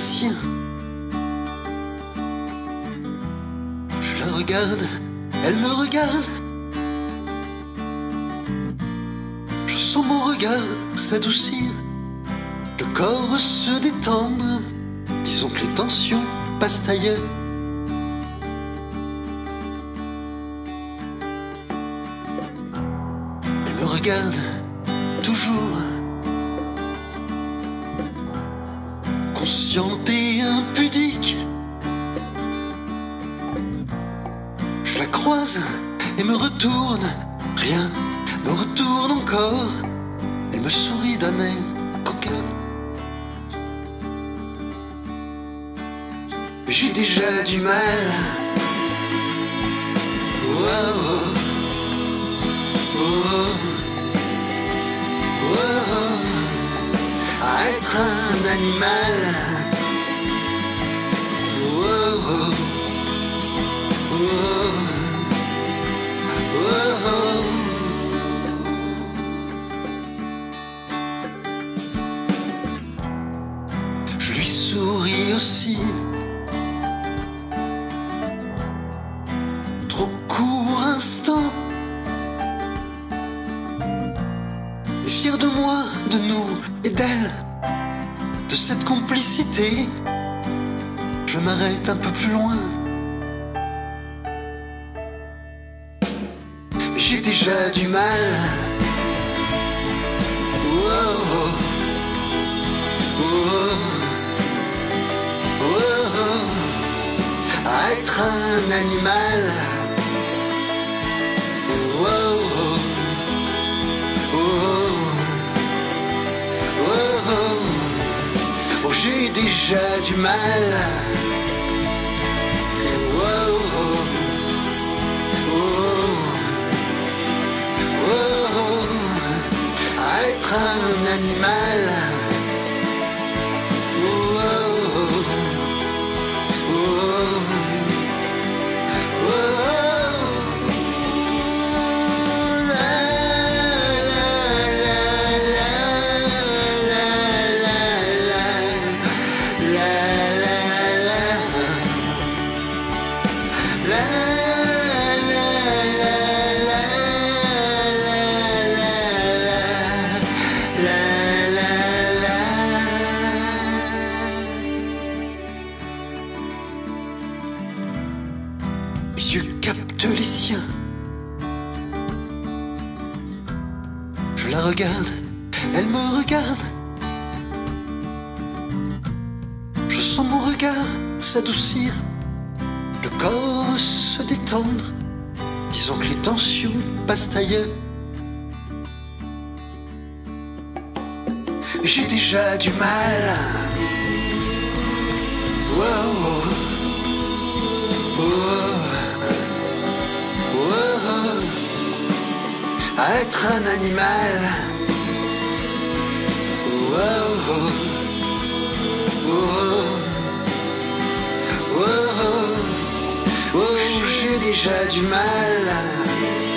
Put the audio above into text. siens. Je la regarde, elle me regarde. Je sens mon regard s'adoucir, le corps se détendre. Disons que les tensions passent ailleurs. Elle me regarde toujours, consciente et impudique. Je la croise et me retourne, rien me retourne encore. Elle me sourit d'un air coquin. J'ai déjà du mal. Oh, oh, oh, oh, oh, à être un animal. Oh, oh, oh, oh, oh. Je lui souris aussi. Et fier de moi, de nous et d'elle, de cette complicité, je m'arrête un peu plus loin. Mais j'ai déjà du mal. Oh, oh, oh, oh, oh, à être un animal. J'ai déjà du mal. Oh, oh, oh, oh, à être un animal. Oh, oh, oh, oh. Mes yeux captent les siens. Je la regarde, elle me regarde. Je sens mon regard s'adoucir, le corps se détendre. Disons que les tensions passent ailleurs. J'ai déjà du mal. Wow. Oh. À être un animal. Oh, oh, oh, oh, oh, oh, oh, j'ai déjà du mal.